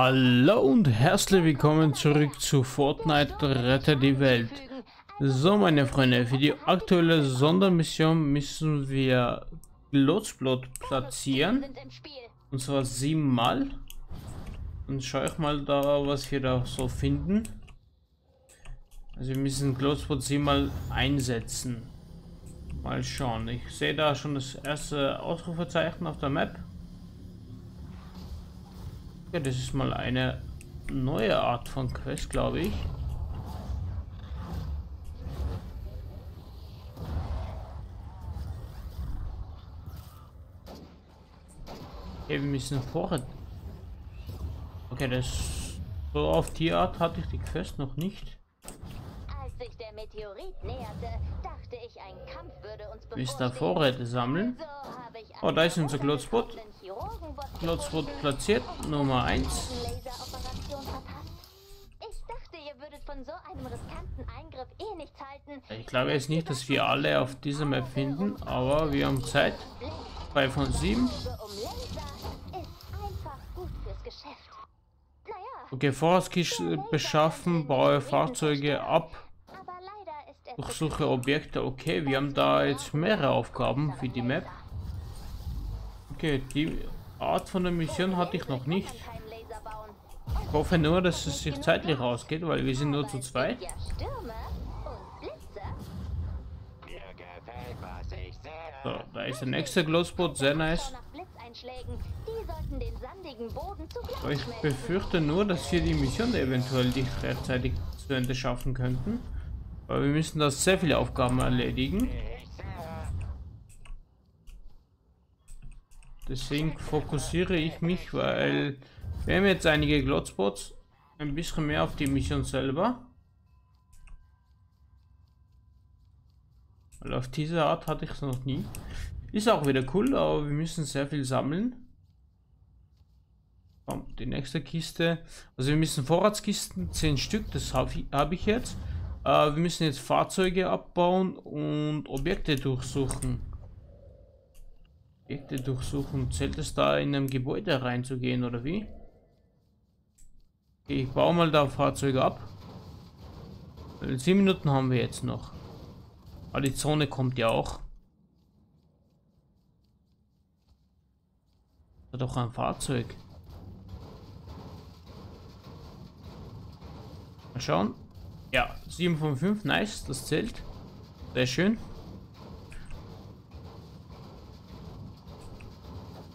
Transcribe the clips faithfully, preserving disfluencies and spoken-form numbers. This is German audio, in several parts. Hallo und herzlich willkommen zurück zu Fortnite Rette die Welt. So, meine Freunde, für die aktuelle Sondermission müssen wir Glotzbot platzieren. Und zwar siebenmal. Und schau ich mal da, was wir da so finden. Also wir müssen Glotzbot siebenmal einsetzen. Mal schauen. Ich sehe da schon das erste Ausrufezeichen auf der Map. Ja, das ist mal eine neue Art von Quest, glaube ich. Okay, wir müssen vorher. Okay, das so auf die Art hatte ich die Quest noch nicht. Als sich der Meteorit näherte, dachte ich, ein Kampf würde uns bevorstehen. Müssen da Vorräte sammeln. Oh, da ist unser Glotzbot. Glotzbot platziert, Nummer eins. Ich dachte, ihr würdet von so einem riskanten Eingriff eh nichts halten. Ich glaube jetzt nicht, dass wir alle auf dieser Map finden, aber wir haben Zeit. zwei von sieben. Okay, Vorratskiste beschaffen, baue Fahrzeuge ab, durchsuche Objekte. Okay, wir haben da jetzt mehrere Aufgaben für die Map. Okay, die Art von der Mission hatte ich noch nicht. Ich hoffe nur, dass es sich zeitlich ausgeht, weil wir sind nur zu zweit. So, da ist der nächste Glotzbot, sehr nice. Aber ich befürchte nur, dass wir die Mission eventuell nicht rechtzeitig zu Ende schaffen könnten. Weil wir müssen da sehr viele Aufgaben erledigen. Deswegen fokussiere ich mich, weil wir haben jetzt einige Glotzbots, ein bisschen mehr auf die Mission selber. Weil auf diese Art hatte ich es noch nie. Ist auch wieder cool, aber wir müssen sehr viel sammeln. Die nächste Kiste. Also wir müssen Vorratskisten, zehn Stück, das habe ich, hab ich jetzt. Äh, wir müssen jetzt Fahrzeuge abbauen und Objekte durchsuchen. Objekte durchsuchen. Zählt es da in einem Gebäude reinzugehen oder wie? Okay, ich baue mal da Fahrzeuge ab. sieben Minuten haben wir jetzt noch. Aber die Zone kommt ja auch. Da doch ein Fahrzeug. Mal schauen. Ja, sieben von fünf, nice, das zählt. Sehr schön.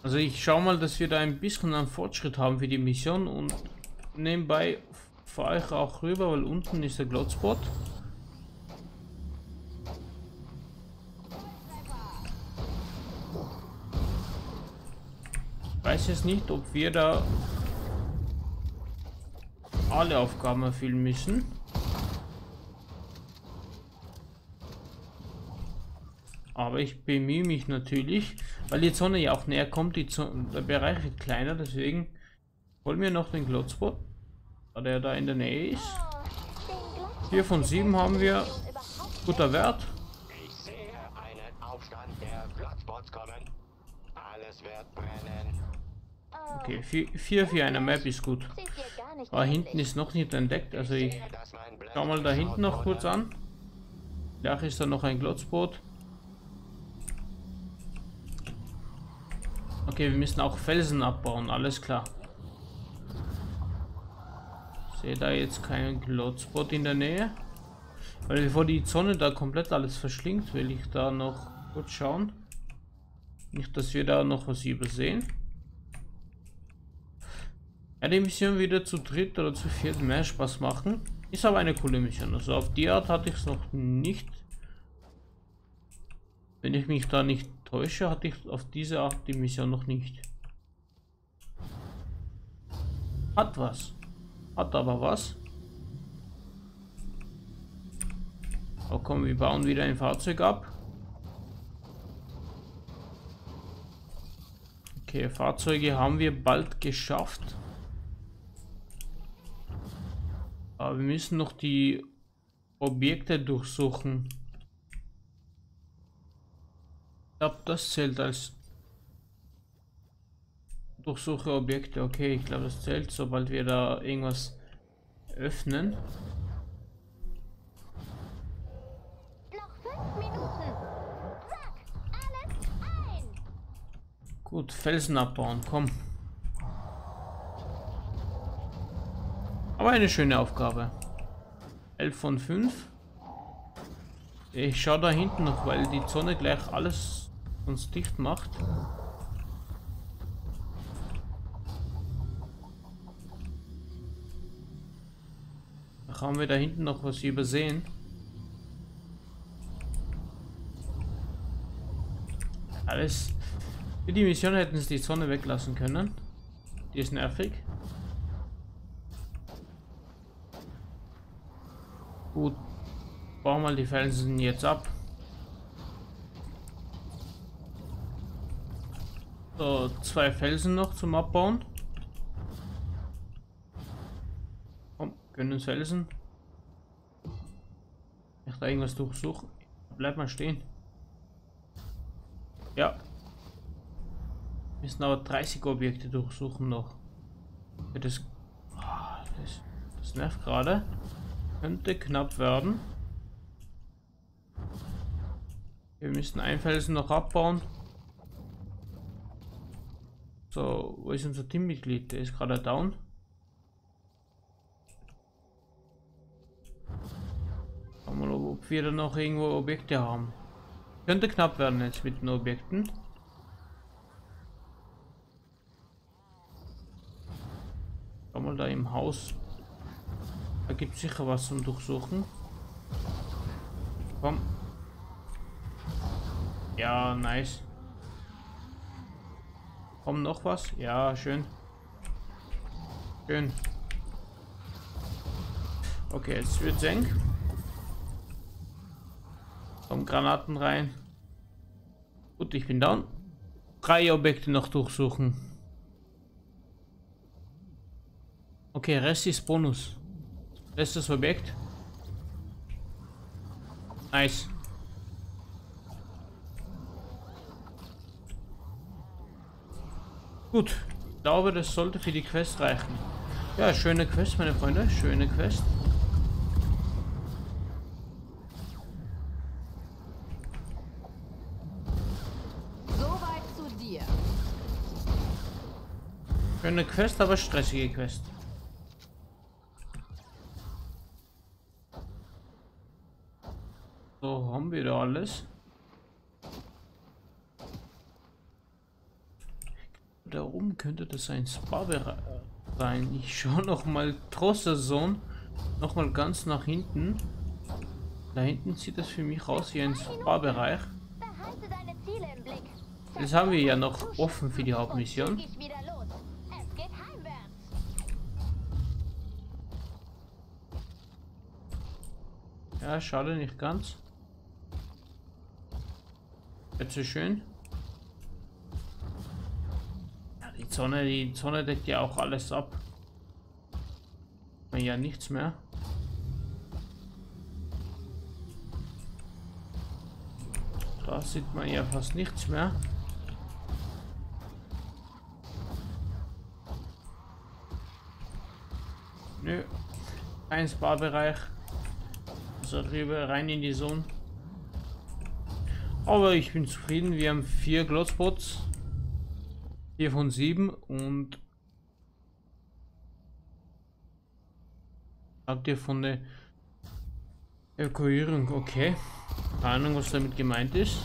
Also ich schaue mal, dass wir da ein bisschen einen Fortschritt haben für die Mission und nebenbei fahre ich auch rüber, weil unten ist der Glotzbot. Ich weiß jetzt nicht, ob wir da alle Aufgaben erfüllen müssen. Aber ich bemühe mich natürlich, weil die Sonne ja auch näher kommt, die Zone, der Bereich wird kleiner, deswegen holen wir noch den Glotzbot, da der da in der Nähe ist. vier von sieben haben wir, guter Wert. Ich sehe einen Aufstand der Glotzbots kommen. Alles wird brennen. Okay, vier für eine Map ist gut. Da hinten ist noch nicht entdeckt, also ich schau mal da hinten noch kurz an. Da ist da noch ein Glotzbot. Okay, wir müssen auch Felsen abbauen, alles klar. Ich sehe da jetzt keinen Glotzbot in der Nähe. Weil bevor die Sonne da komplett alles verschlingt, will ich da noch kurz schauen. Nicht, dass wir da noch was übersehen. Ja, die Mission wieder zu dritt oder zu viert mehr Spaß machen. Ist aber eine coole Mission. Also auf die Art hatte ich es noch nicht. Wenn ich mich da nicht täusche, hatte ich auf diese Art die Mission noch nicht. Hat was. Hat aber was. Oh komm, wir bauen wieder ein Fahrzeug ab. Okay, Fahrzeuge haben wir bald geschafft. Aber wir müssen noch die Objekte durchsuchen. Ich glaube, das zählt als Durchsuche Objekte, okay, ich glaube das zählt, sobald wir da irgendwas öffnen. Noch fünf Minuten. Sack alles ein. Gut, Felsen abbauen, komm. Aber eine schöne Aufgabe. elf von fünf. Ich schaue da hinten noch, weil die Sonne gleich alles uns dicht macht. Haben wir da hinten noch was übersehen? Alles. Für die Mission hätten sie die Sonne weglassen können. Die ist nervig. Gut. Bauen wir die Felsen jetzt ab. So, zwei Felsen noch zum Abbauen. Können uns helfen. Ich da irgendwas durchsuchen. Bleib mal stehen. Ja. Müssen aber dreißig Objekte durchsuchen noch. Das, das, das nervt gerade. Könnte knapp werden. Wir müssen einen Felsen noch abbauen. So, wo ist unser Teammitglied? Der ist gerade down. Ob wir dann noch irgendwo Objekte haben. Könnte knapp werden jetzt mit den Objekten. Schau mal da im Haus. Da gibt es sicher was zum Durchsuchen. Komm. Ja, nice. Komm, noch was? Ja, schön. Schön. Okay, jetzt wird's eng. Kommen Granaten rein. Gut, ich bin down. Drei Objekte noch durchsuchen. Okay, Rest ist Bonus. Letztes Objekt. Nice. Gut, ich glaube, das sollte für die Quest reichen. Ja, schöne Quest, meine Freunde. Schöne Quest. Schöne Quest, aber stressige Quest. So, haben wir da alles. Da oben könnte das ein Spa sein. Ich schaue nochmal Trosserson. Nochmal ganz nach hinten. Da hinten sieht das für mich aus wie ein Spa-Bereich. Das haben wir ja noch offen für die Hauptmission. Ja, schade, nicht ganz. Jetzt so schön. Ja, die Sonne, die Sonne deckt ja auch alles ab. Man ja nichts mehr. Da sieht man ja fast nichts mehr. Nö. Kein Spa-Bereich. Darüber rein in die Sonne. Aber ich bin zufrieden. Wir haben vier Glotzbots, vier von sieben, und habt ihr von der Evakuierung? Okay, keine Ahnung, was damit gemeint ist.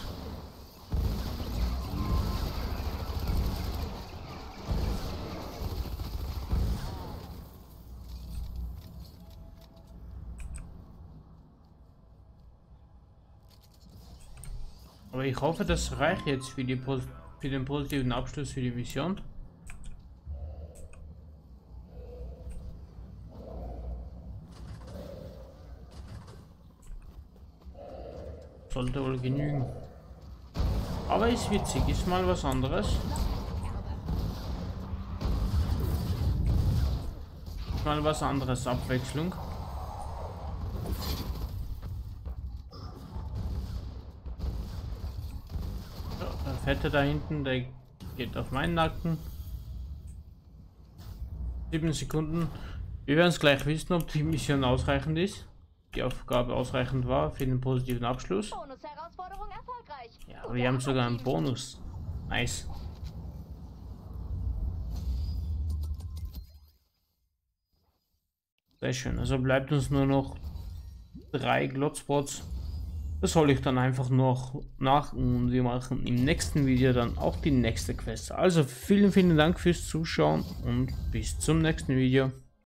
Aber ich hoffe, das reicht jetzt für, die, für den positiven Abschluss für die Mission. Sollte wohl genügen. Aber ist witzig, ist mal was anderes. Ist mal was anderes, Abwechslung. Fette da hinten, der geht auf meinen Nacken. sieben Sekunden. Wir werden es gleich wissen, ob die Mission ausreichend ist. Die Aufgabe ausreichend war für den positiven Abschluss. Bonus-Herausforderung erfolgreich. Ja, aber wir haben sogar einen Bonus. Nice. Sehr schön. Also bleibt uns nur noch drei Glotzbots. Das hole ich dann einfach noch nach und wir machen im nächsten Video dann auch die nächste Quest. Also vielen, vielen Dank fürs Zuschauen und bis zum nächsten Video.